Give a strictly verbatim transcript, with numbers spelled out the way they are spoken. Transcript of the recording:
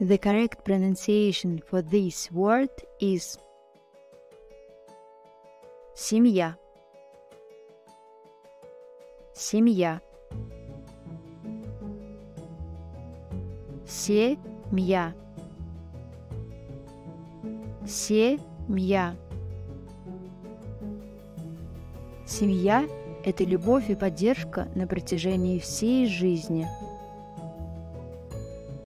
The correct pronunciation for this word is семья, семья, семья, семья. Семья – это любовь и поддержка на протяжении всей жизни.